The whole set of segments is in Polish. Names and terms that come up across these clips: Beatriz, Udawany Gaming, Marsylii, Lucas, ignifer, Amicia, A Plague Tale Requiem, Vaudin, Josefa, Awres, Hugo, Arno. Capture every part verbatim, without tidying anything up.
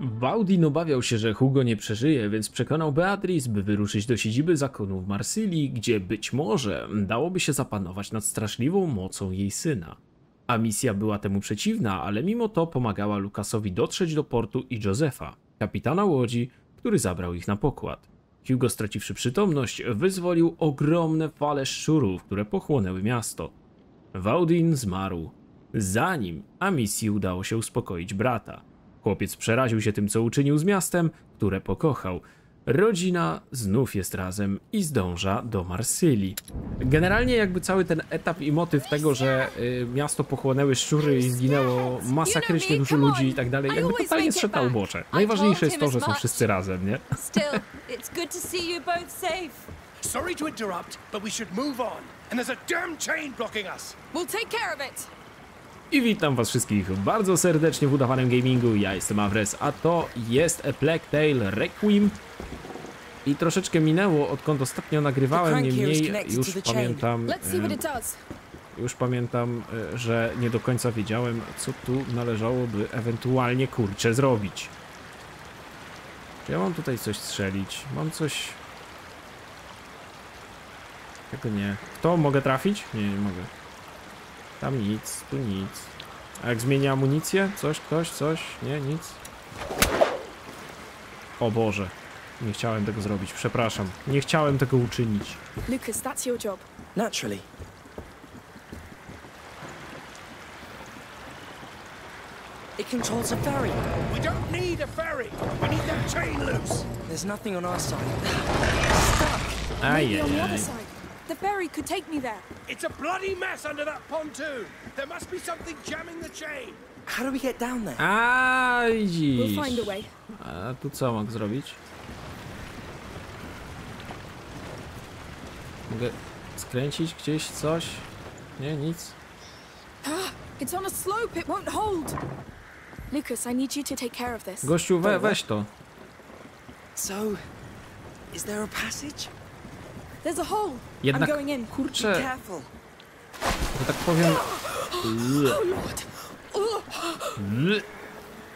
Vaudin obawiał się, że Hugo nie przeżyje, więc przekonał Beatriz, by wyruszyć do siedziby zakonu w Marsylii, gdzie być może dałoby się zapanować nad straszliwą mocą jej syna. Amicia była temu przeciwna, ale mimo to pomagała Lucasowi dotrzeć do portu i Josefa, kapitana łodzi, który zabrał ich na pokład. Hugo, straciwszy przytomność, wyzwolił ogromne fale szczurów, które pochłonęły miasto. Vaudin zmarł, zanim Amicii udało się uspokoić brata. Chłopiec przeraził się tym, co uczynił z miastem, które pokochał. Rodzina znów jest razem i zdąża do Marsylii. Generalnie jakby cały ten etap i motyw tego, że y, miasto pochłonęły szczury i zginęło masakrycznie dużo ludzi i tak dalej, jakby totalnie zszedł na ubocze. Najważniejsze jest to, że są wszyscy razem, nie? Sorry to interrupt, but we should move on. And there's a damn chain blocking us. We'll take care of it. I witam was wszystkich bardzo serdecznie w udawanym gamingu. Ja jestem Awres, a to jest A Plague Tale Requiem. I troszeczkę minęło, odkąd ostatnio nagrywałem, niemniej już pamiętam, e, już pamiętam, e, że nie do końca wiedziałem, co tu należałoby ewentualnie, kurczę, zrobić. Czy ja mam tutaj coś strzelić? Mam coś... Tego nie. W to mogę trafić? Nie, nie mogę. Tam nic, tu nic. A jak zmienia amunicję? Coś, ktoś, coś? Nie, nic. O Boże. Nie chciałem tego zrobić, przepraszam. Nie chciałem tego uczynić. Lucas, that's your job. Naturally. It controls a ferry. We don't need a ferry. We need that chain loose. There's nothing on our side. Stuck. Maybe on the other side. The ferry could take me there. It's a bloody mess under that pontoon. There must be something jamming the chain. How do we get down there? A, widzisz. We'll find a way. A tu co mam zrobić? Mogę skręcić gdzieś coś? Nie, nic. It's on a slope. It won't hold. Lucas, I need you to take care of this. Gościu, we, weź to. So, is there a passage? There's a hole. Jednak, kurczę, że tak powiem,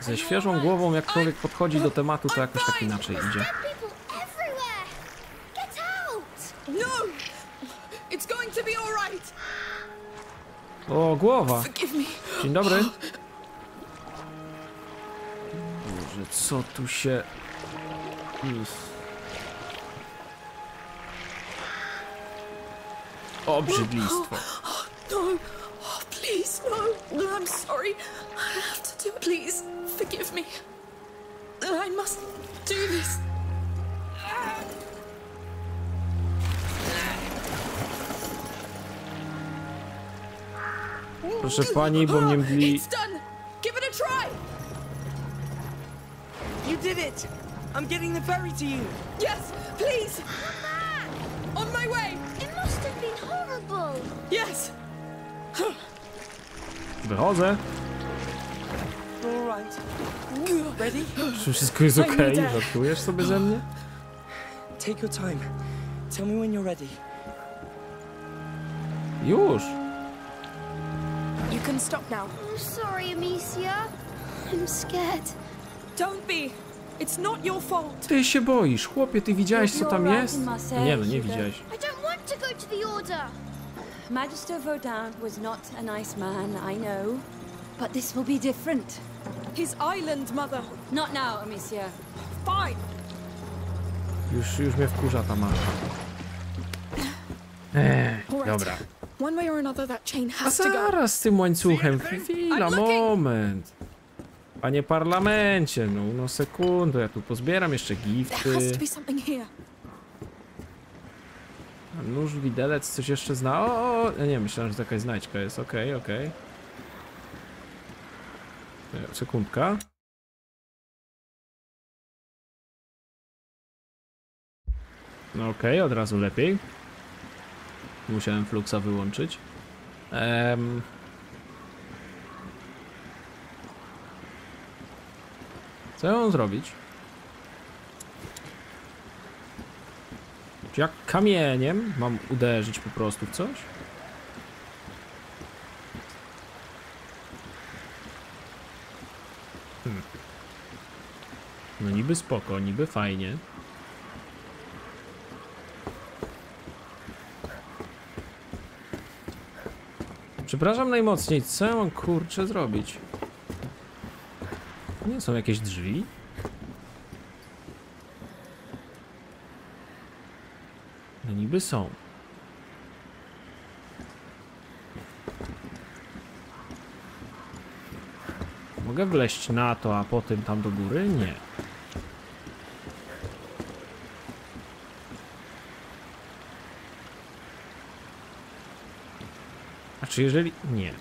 ze świeżą głową, jak człowiek podchodzi do tematu, to jakoś tak inaczej idzie. O, głowa. Dzień dobry. Boże, co tu się... Obrzydlistwo. No, please, no. I'm sorry. I have to do it. Please, forgive me. I must do this. Proszę pani, bo mnie mdli. It's done. Give it a try. You did it. I'm getting the ferry to you. Yes, please. On my way. Yes. Wychodzę. Czy wszystko jest okej? Okay? Żartujesz sobie ze mnie? Take your time. Tell me when you're ready. Już. You can stop now. I'm sorry, Amicia. I'm scared. Don't be. It's not your fault. Ty się boisz, chłopie. Ty widziałeś, co tam jest? Nie, no nie widziałeś. To go to the order. Magister Vaudin was not a nice man, I know, but this will be different. His island, mother. Not now, Amicia. Fine. Już, już mnie wkurza ta marka. Eee, dobra. One way or another, that chain has to go. A zaraz z tym łańcuchem. Chwila, moment. Panie parlamencie, no, no sekundę, ja tu pozbieram jeszcze gifty. Nóż, widelec, coś jeszcze zna. O, o, o. Nie, myślałem, że taka znajdźka jest. Okej, okay, okej. Okay. Sekundka. No okej, okay, od razu lepiej. Musiałem fluxa wyłączyć. Um. Co ja mam zrobić? Jak kamieniem mam uderzyć po prostu w coś? Hmm. No niby spoko, niby fajnie. Przepraszam najmocniej, co ja mam kurczę zrobić? Nie są jakieś drzwi? No niby są. Mogę wleźć na to, a potem tam do góry? Nie. A czy jeżeli... nie.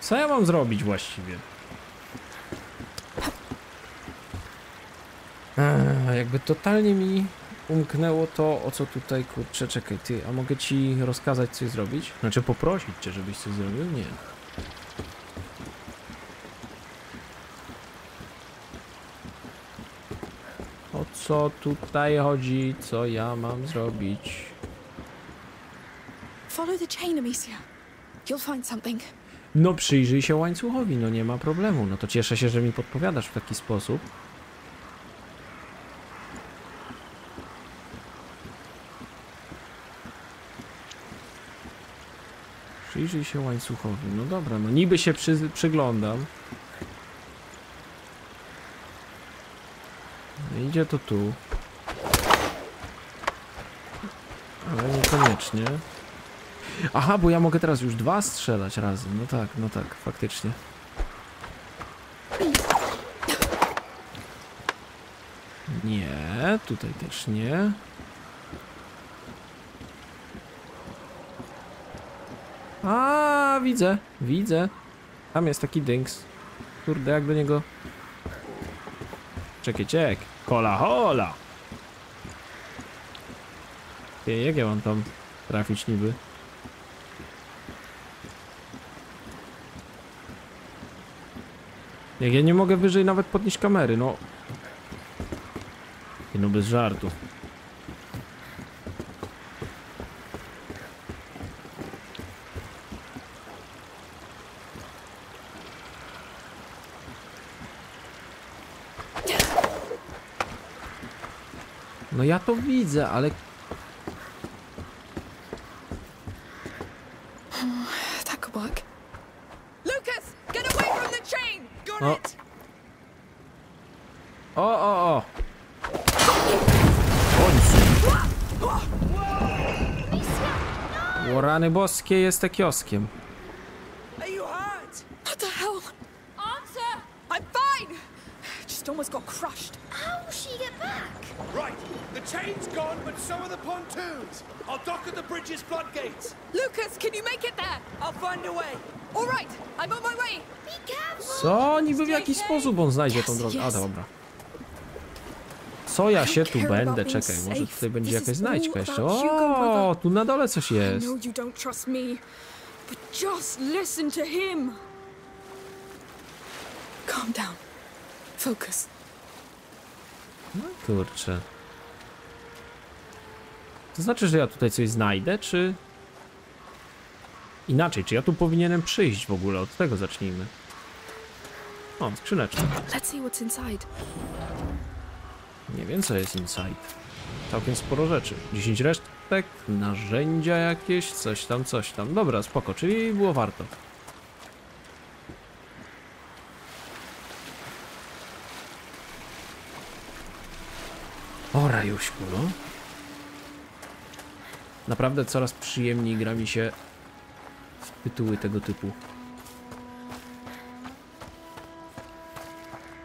Co ja mam zrobić właściwie? Eee, jakby totalnie mi umknęło to, o co tutaj kurczę, czekaj ty, a mogę ci rozkazać coś zrobić? Znaczy poprosić cię, żebyś coś zrobił? Nie. O co tutaj chodzi? Co ja mam zrobić? Follow the chain, Amicia. You'll find something. No przyjrzyj się łańcuchowi, no nie ma problemu. No to cieszę się, że mi podpowiadasz w taki sposób. Przyjrzyj się łańcuchowi, no dobra, no niby się przy, przyglądam. Idzie to tu. Ale niekoniecznie. Aha, bo ja mogę teraz już dwa strzelać razem. No tak, no tak, faktycznie. Nie, tutaj też nie. A, widzę, widzę. Tam jest taki dynks. Kurde, jak do niego... Czekaj, czek. Hola, hola. Ej, jak ja mam tam trafić niby? Jak ja nie mogę wyżej nawet podnieść kamery, no. No bez żartu. No ja to widzę, ale... No. O, o, o. O rany boskie, jest kioskiem. Co? Niby w jaki sposób on znajdzie tą drogę? A dobra. Co ja się tu będę? Czekaj, może tutaj będzie jakaś znajdźka jeszcze. O, tu na dole coś jest. No kurczę. To znaczy, że ja tutaj coś znajdę, czy... Inaczej, czy ja tu powinienem przyjść w ogóle? Od tego zacznijmy. O, skrzyneczka. Nie wiem, co jest inside. Całkiem sporo rzeczy. dziesięć resztek, narzędzia jakieś, coś tam, coś tam. Dobra, spoko, czyli było warto. O, rajuśku, no. Naprawdę coraz przyjemniej gra mi się w tytuły tego typu.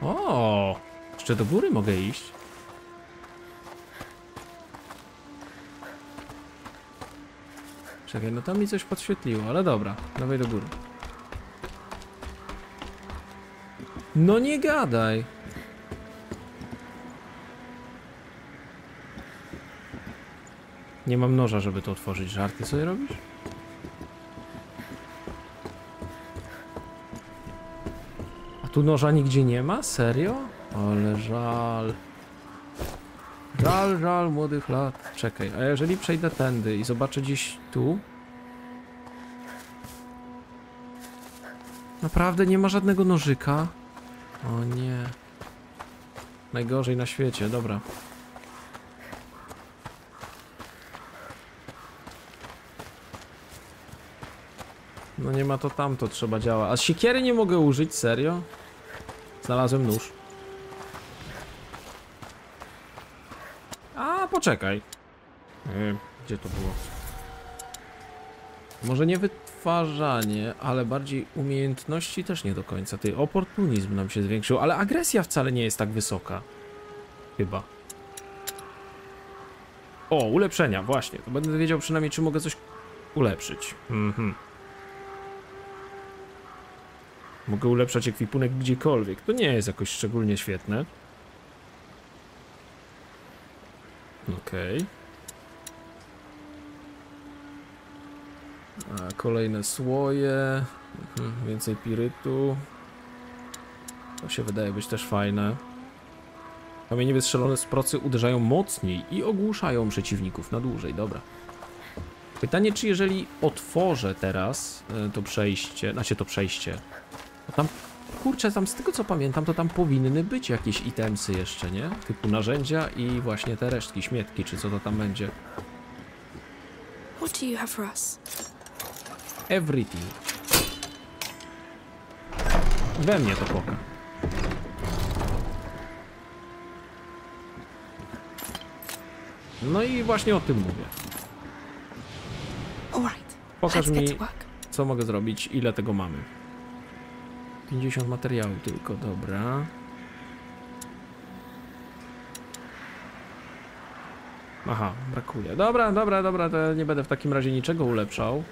O, jeszcze do góry mogę iść. Czekaj, no tam mi coś podświetliło, ale dobra, dawaj do góry. No nie gadaj. Nie mam noża, żeby to otworzyć. Żarty sobie robisz? A tu noża nigdzie nie ma? Serio? Ale żal. Żal, żal młodych lat. Czekaj, a jeżeli przejdę tędy i zobaczę gdzieś tu? Naprawdę nie ma żadnego nożyka? O nie. Najgorzej na świecie, dobra. No nie ma to tamto, trzeba działa. A siekiery nie mogę użyć, serio? Znalazłem nóż. A, poczekaj. Yy, gdzie to było? Może nie wytwarzanie, ale bardziej umiejętności też nie do końca. Tej oportunizm nam się zwiększył, ale agresja wcale nie jest tak wysoka. Chyba. O, ulepszenia, właśnie. To będę wiedział przynajmniej, czy mogę coś ulepszyć. Mhm. Mogę ulepszać ekwipunek gdziekolwiek. To nie jest jakoś szczególnie świetne. Okej. Okay. A kolejne słoje. Mhm, więcej pirytu. To się wydaje być też fajne. Kamienie wystrzelone z procy uderzają mocniej i ogłuszają przeciwników na dłużej. Dobra. Pytanie, czy jeżeli otworzę teraz to przejście, znaczy to przejście. Tam, kurczę, tam z tego co pamiętam, to tam powinny być jakieś itemsy jeszcze, nie? Typu narzędzia i właśnie te resztki, śmietki, czy co to tam będzie. What do you have for us? Everything. We mnie to poka. No i właśnie o tym mówię. Pokaż mi, co mogę zrobić, ile tego mamy. pięćdziesiąt materiałów tylko, dobra. Aha, brakuje. Dobra, dobra, dobra, to nie będę w takim razie niczego ulepszał.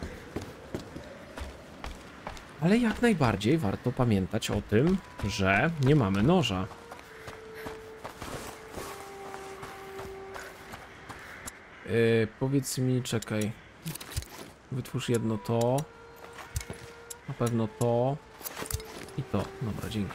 Ale jak najbardziej warto pamiętać o tym, że nie mamy noża. Yy, powiedz mi, czekaj. Wytwórz jedno to. Na pewno to. I to. Dobra, dzięki.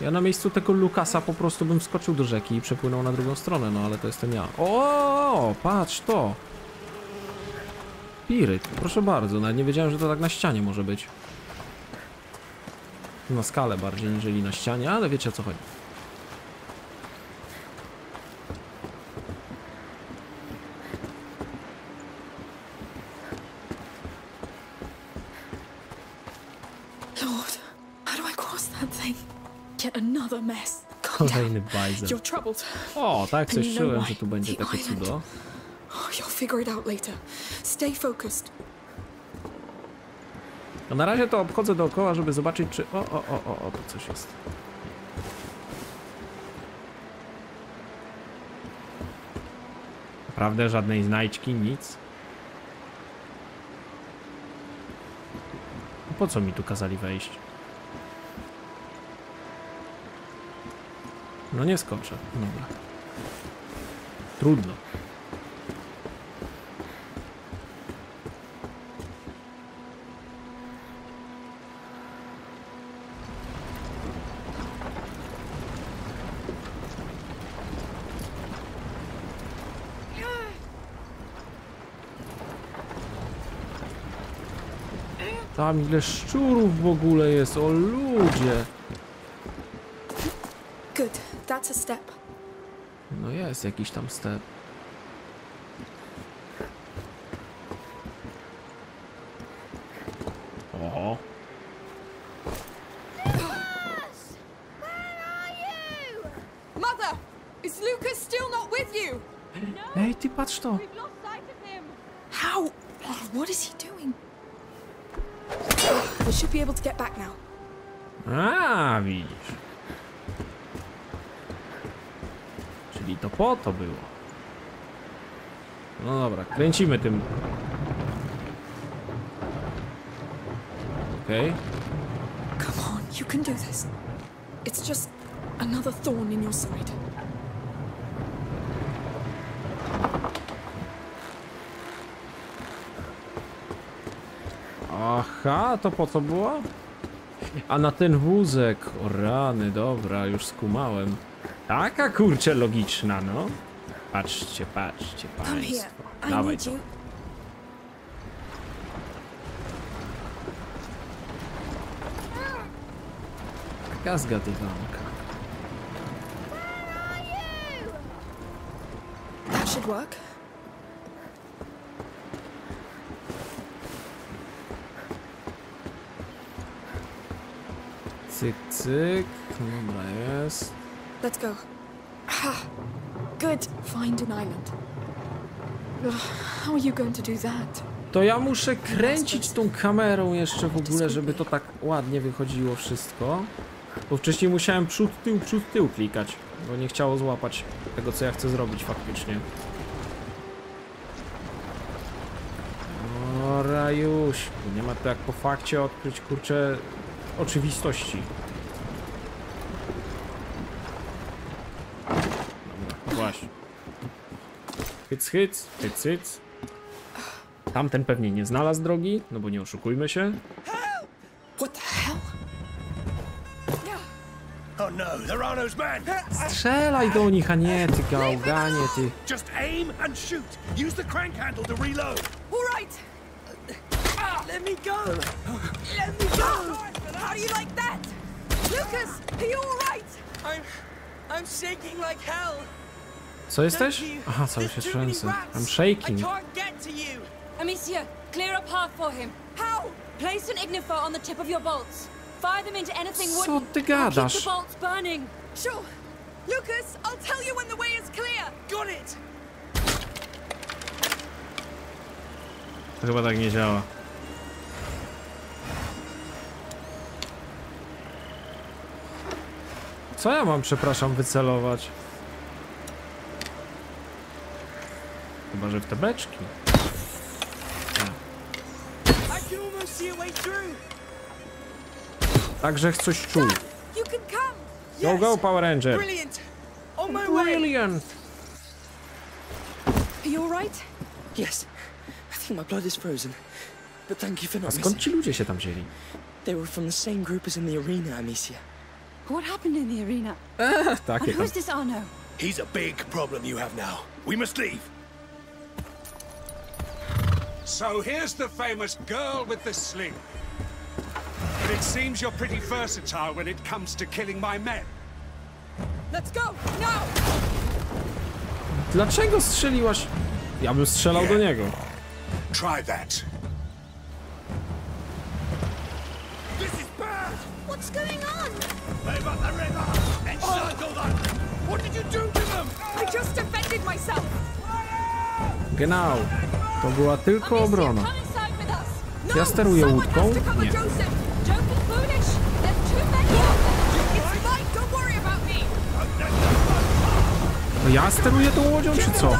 Ja na miejscu tego Lucasa po prostu bym skoczył do rzeki i przepłynął na drugą stronę, no ale to jestem ja. O, patrz to! Piryt, proszę bardzo, nawet nie wiedziałem, że to tak na ścianie może być. Na skalę bardziej, niżeli na ścianie, ale wiecie o co chodzi. Kolejny bajzel. O, tak coś czułem, że tu będzie takie cudo. No na razie to obchodzę dookoła, żeby zobaczyć, czy... O, o, o, o, o, to coś jest. Naprawdę żadnej znajdźki, nic. Po co mi tu kazali wejść? No nie skoczę, dobra. Trudno. Tam ile szczurów w ogóle jest, o ludzie. That's a step. No jest jakiś tam step. Oho. Lucas! Where are you? Mother, is Lucas still not with you? No. Ej, ty patrz to. We've lost sight of him. How? What is he doing? We should be able to get back now. A, widzisz. I to po to było. No dobra, kręcimy tym. Okej. Come on, you can do this. It's just another thorn in your side. Aha, to po co było? A na ten wózek, o rany, dobra, już skumałem. Taka kurczę logiczna, no. Patrzcie, patrzcie, państwo. Dawaj to. Taka zgadywanka. Cyk, cyk. Dobra, jest. Let's go. Ha. Good. Find an island. How are you going to do that? To ja muszę kręcić tą kamerą jeszcze w ogóle, żeby to tak ładnie wychodziło wszystko. Bo wcześniej musiałem przód, tył, przód, tył klikać, bo nie chciało złapać tego, co ja chcę zrobić faktycznie. O, rajuś. Nie ma to jak po fakcie odkryć, kurczę, oczywistości. No właśnie. Hyc, hyc, hyc, hyc. Tamten pewnie nie znalazł drogi, no bo nie oszukujmy się. Strzelaj do nich, a nie ty gałganie, ty. Just aim and shoot. Use the crank handle to reload. All right. Let me go. Let me go. How do you like that? Lucas, are you all right? I'm I'm shaking like hell. Co jesteś? Aha, cały się trzęsę. I'm shaking. I can't get to you. Amicia, clear a path for him. How? Place an ignifer on the tip of your bolts. Fire them into anything wooden. Co ty gadasz? Keep the bolts burning. Sure. Lucas, I'll tell you when the way is clear. Got it. To chyba tak nie działa. Co ja mam, przepraszam, wycelować? Chyba że w te beczki. Także coś czuł. Go, go, Power Ranger. Brilliant. Brilliant. A skąd ci ludzie się tam wzięli? They were from the same group as in the arena, Amicia. What happened in the arena? And who's this Arno? He's a big problem you have now. We must leave. So here's the famous girl with the sling. But it seems you're pretty versatile when it comes to killing my men. Let's go now. Dlaczego strzeliłaś? Ja bym strzelał do niego. Try that. This is bad. What's going on? Move up the river. Encircle them. What did you do to them? I just defended myself. Genau. To była tylko obrona. Ja steruję łódką. Nie. No ja steruję tą łodzią, czy co?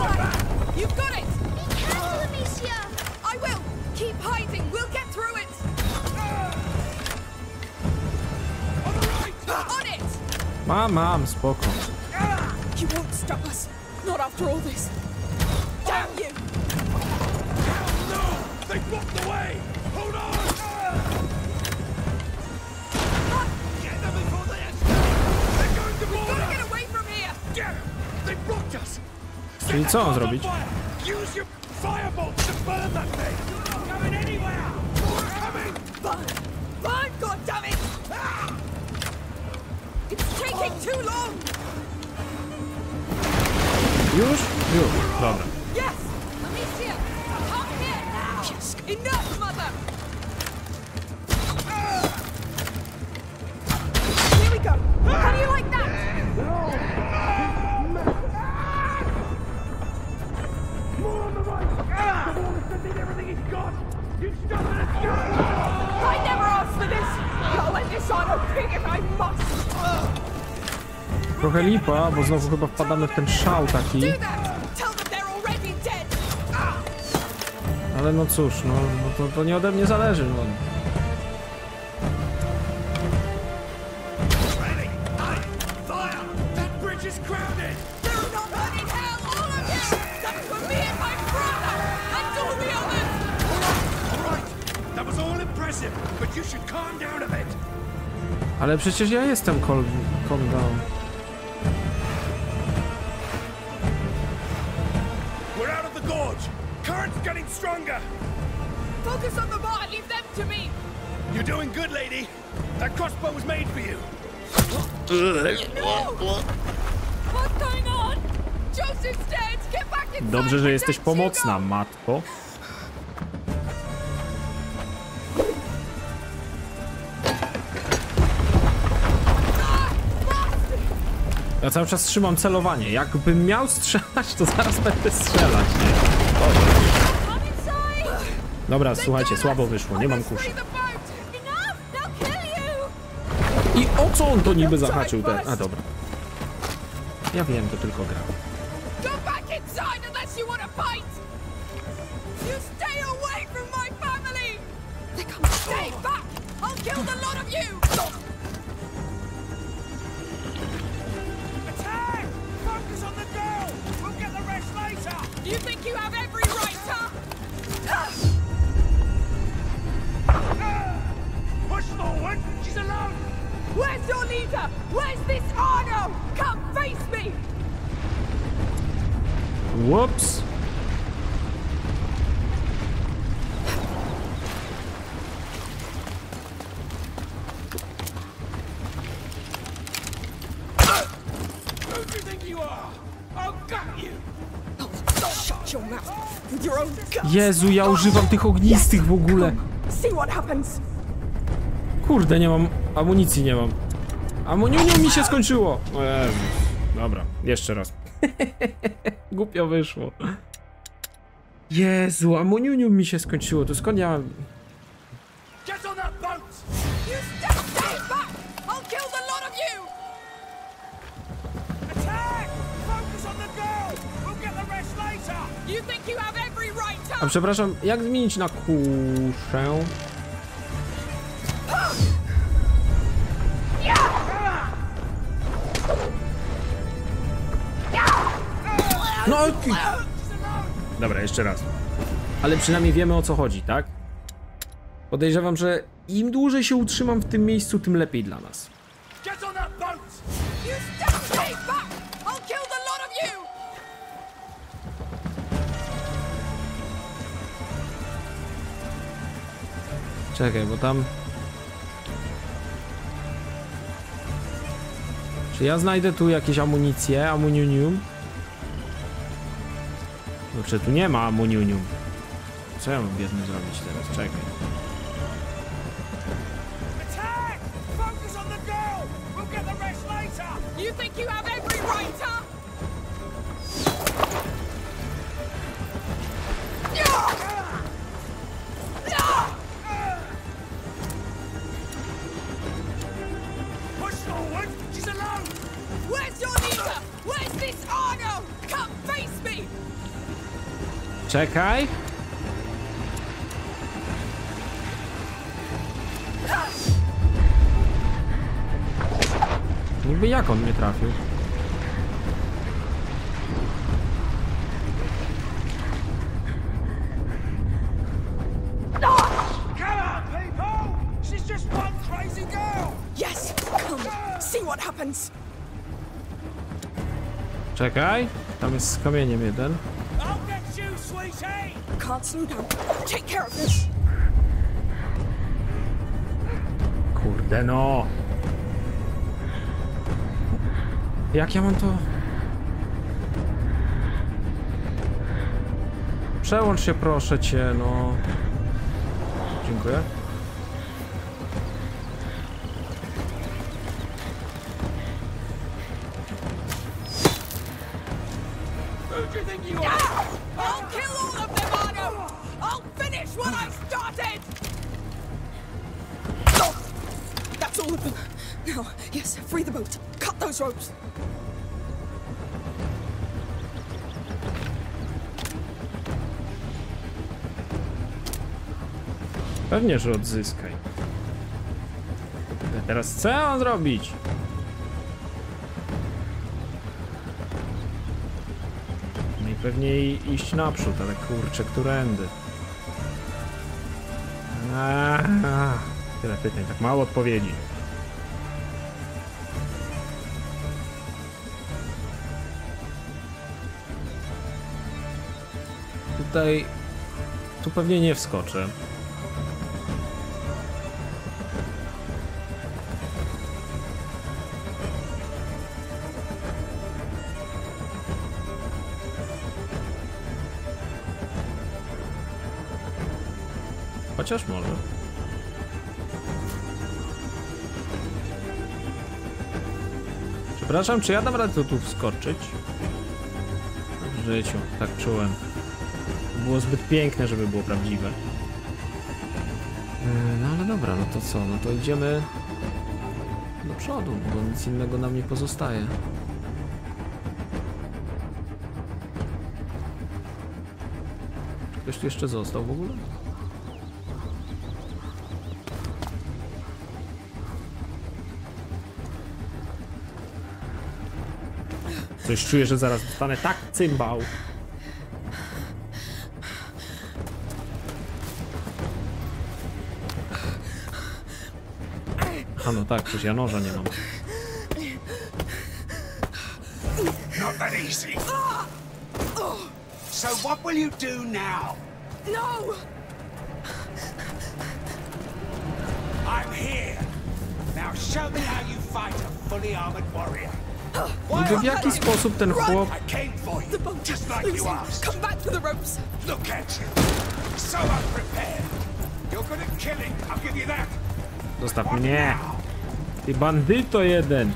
Mam, mam, spoko. Czyli co mam zrobić? Już? Już, dobra. Trochę lipa, bo znowu chyba wpadamy w ten szał taki. Ale no cóż, no, no to, to nie ode mnie zależy, no. Ale przecież ja jestem calm down. We're out of the gorge. Current's getting stronger. Focus on the boat. Leave them to me. You're doing good, lady. That crossbow was made for you. No! What's going on? Joseph's dead. Get back inside. Dobrze, że jesteś pomocna, matko. Ja cały czas trzymam celowanie. Jakbym miał strzelać, to zaraz będę strzelać, nie? Dobra, słuchajcie, słabo wyszło, nie mam kuszy. I o co on to niby zahaczył ten? A dobra. Ja wiem, to tylko gra. You think you have every right to push forward? She's alone. Where's your leader? Where's this Arno? Come face me. Whoops. Who do you think you are? I've got you. Jezu, ja używam tych ognistych w ogóle. Kurde, nie mam... Amunicji nie mam. Amuniunio mi się skończyło. Ehm, dobra, jeszcze raz. Głupio wyszło. Jezu, amuniunium mi się skończyło, to skąd ja mam... A przepraszam, jak zmienić na kuszę? No, dobra, jeszcze raz. Ale przynajmniej wiemy, o co chodzi, tak? Podejrzewam, że im dłużej się utrzymam w tym miejscu, tym lepiej dla nas. Czekaj, bo tam... Czy ja znajdę tu jakieś amunicje? Amuniunium? No przecież tu nie ma amuniunium. Co ja mam biedny zrobić teraz? Czekaj. Czekaj. Niby jak on mnie trafił? Czekaj, tam jest z kamieniem jeden. Kurde no! Jak ja mam to? Przełącz się, proszę cię, no. Dziękuję. Pewnie, że odzyskaj. A teraz co mam zrobić? Najpewniej iść naprzód, ale kurczę, którędy? Aaaa, tyle pytań, tak mało odpowiedzi. tutaj... Tu pewnie nie wskoczę. Chociaż może. Przepraszam, czy ja dam radę tu wskoczyć? W życiu, tak czułem. Było zbyt piękne, żeby było prawdziwe. No ale dobra, no to co? No to idziemy do przodu, bo nic innego nam nie pozostaje. Czy ktoś tu jeszcze został w ogóle? Coś czuję, że zaraz dostanę tak cymbał. A no tak, przecież ja noża nie mam. Not that easy. So what will you do now? No. I'm here. Now show me how you fight a fully armored warrior. Niby w jaki sposób ten chłop... Zostaw mnie! Ty bandyto jeden!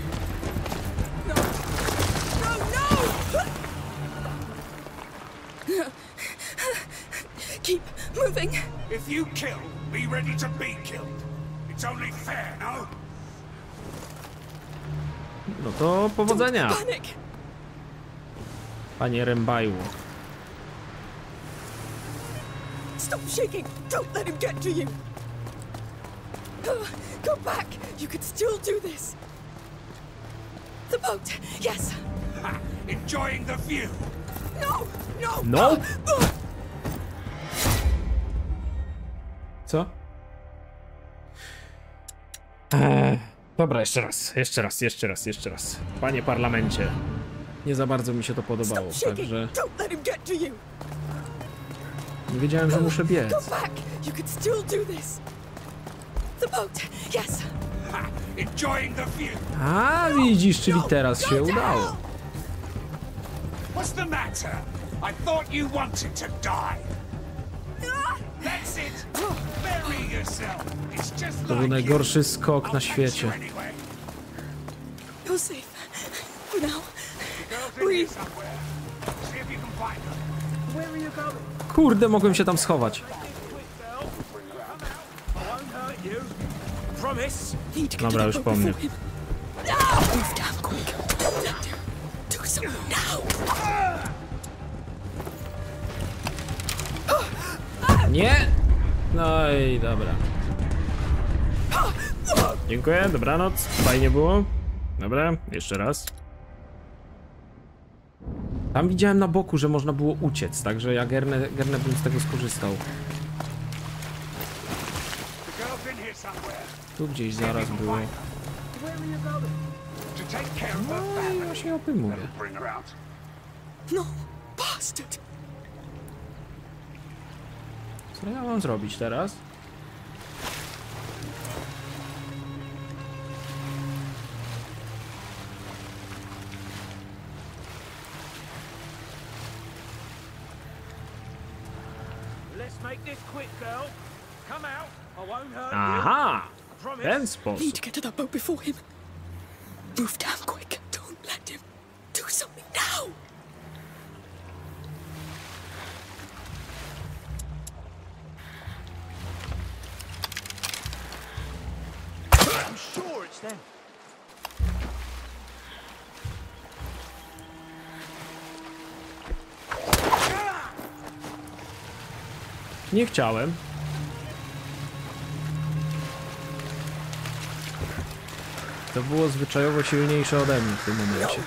No to powodzenia! Panie Rębaju. Stop shaking! Don't let him get to you! Go back! You could still do this! The boat, yes! Enjoying the view! No! No! No! Co? Dobra, jeszcze raz, jeszcze raz, jeszcze raz, jeszcze raz. Panie parlamencie, nie za bardzo mi się to podobało, także... Nie wiedziałem, że muszę biec. A, widzisz, czyli teraz się udało. To był najgorszy skok na świecie. Kurde, mogłem się tam schować. Dobra, już po mnie. Nie! No i dobra. Dziękuję, dobranoc. Fajnie było. Dobra, jeszcze raz. Tam widziałem na boku, że można było uciec, także ja gerne, gerne bym z tego skorzystał. Tu gdzieś zaraz było. No i ja się o tym mówię. Co ja mam zrobić teraz? Aha! W ten sposób. Nie chciałem. To było zwyczajowo silniejsze ode mnie w tym momencie.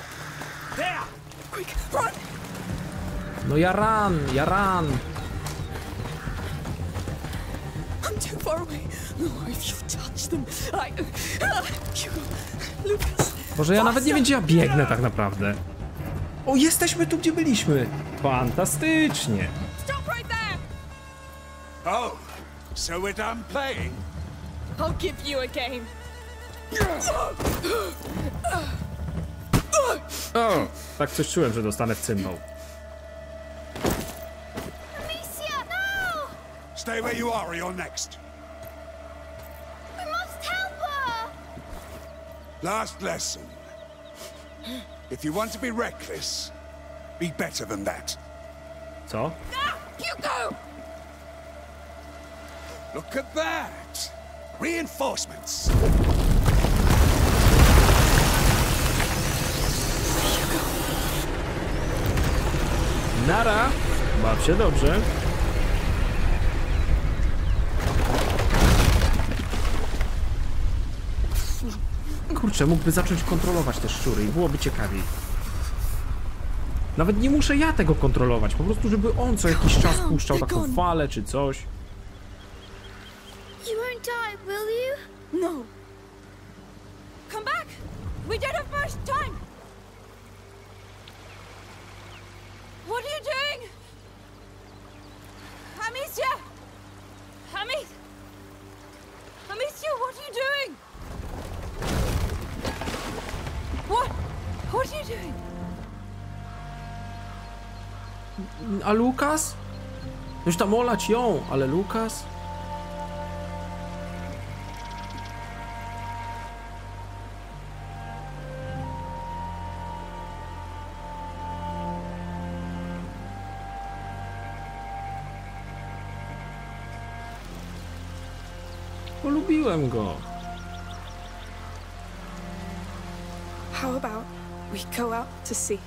No ja ran, ja ran. Boże, ja nawet nie wiem, gdzie ja biegnę tak naprawdę. O, jesteśmy tu, gdzie byliśmy. Fantastycznie. Oh, so we're done playing? I'll give you a game. O, tak coś czułem, że dostanę w cymbał. Amicia, no! Stay where you are or you're next. We must help her! Last lesson. If you want to be reckless, be better than that. Co? Hugo! Look at that! Reinforcements! Nara! Baw się dobrze. Kurczę, mógłby zacząć kontrolować te szczury i byłoby ciekawiej. Nawet nie muszę ja tego kontrolować, po prostu żeby on co jakiś czas puszczał taką falę czy coś. You won't die, will you? No. Come back. We did it first time. What are you doing? Amicia! Amicia! Amicia, what are you doing? What? What are you doing? A Lucas? Już tam olać ją, ale Lucas? Polubiłem go. How about we go out to sea?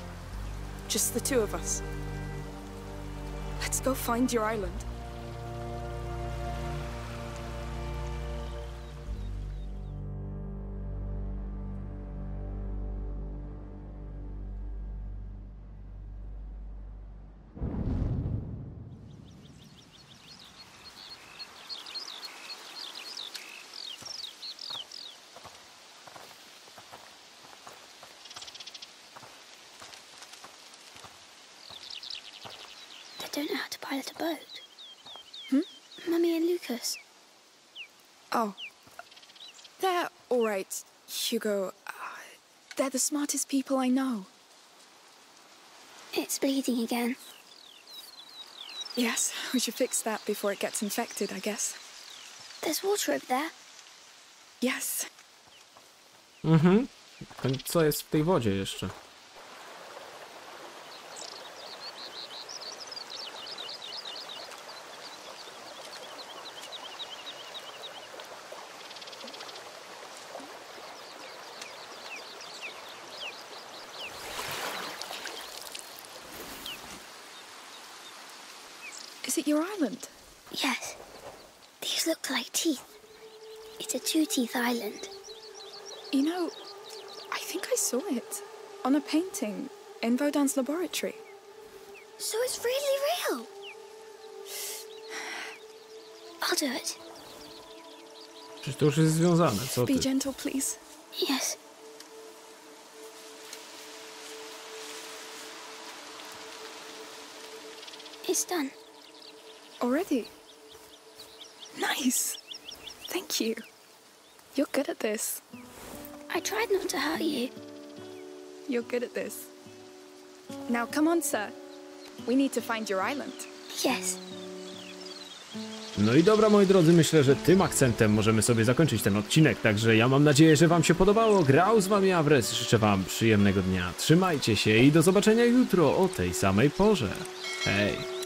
Just the two of us. Let's go find your island. I don't know how to pilot a boat. Hmm? Mummy and Lucas. Oh. They're all right, Hugo. Uh, they're the smartest people I know. It's bleeding again. Yes, we should fix that before it gets infected, I guess. There's water over there. Yes. Mhm. Co jest w tej wodzie jeszcze? Is it your island? Yes. These look like teeth. It's a two-teeth island. You know, I think I saw it on a painting in Vaudin's laboratory. So it's really real. I'll do it. Przecież to już jest związane, co ty? Be gentle, please. Yes. It's done. Already? Nice! Thank you. You're good at this. I tried not to hurt you. You're good at this. Now come on, sir. We need to find your island. Yes. No i dobra, moi drodzy, myślę, że tym akcentem możemy sobie zakończyć ten odcinek. Także ja mam nadzieję, że wam się podobało. Grał z wami Awres. Życzę wam przyjemnego dnia. Trzymajcie się i do zobaczenia jutro o tej samej porze. Hej!